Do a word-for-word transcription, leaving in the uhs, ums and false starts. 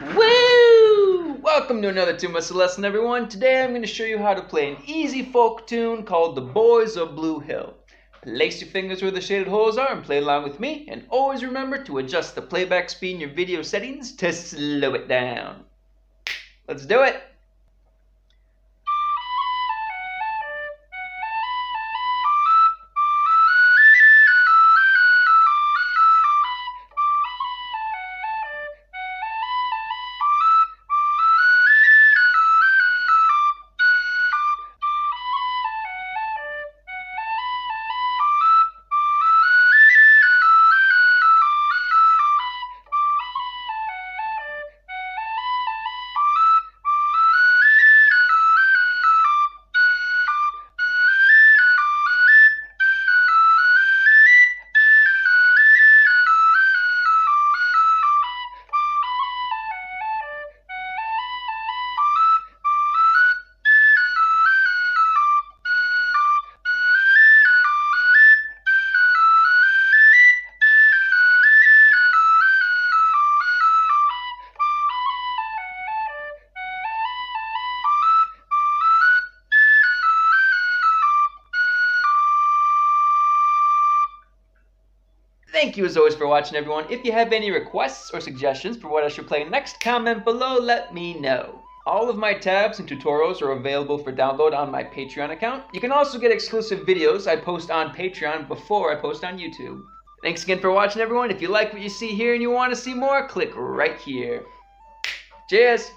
Woo! Welcome to another Two Muscle Lesson, everyone. Today I'm going to show you how to play an easy folk tune called The Boys of Bluehill. Place your fingers where the shaded holes are and play along with me. And always remember to adjust the playback speed in your video settings to slow it down. Let's do it! Thank you as always for watching, everyone. If you have any requests or suggestions for what I should play next, comment below, let me know. All of my tabs and tutorials are available for download on my Patreon account. You can also get exclusive videos I post on Patreon before I post on YouTube. Thanks again for watching, everyone. If you like what you see here and you want to see more, click right here. Cheers!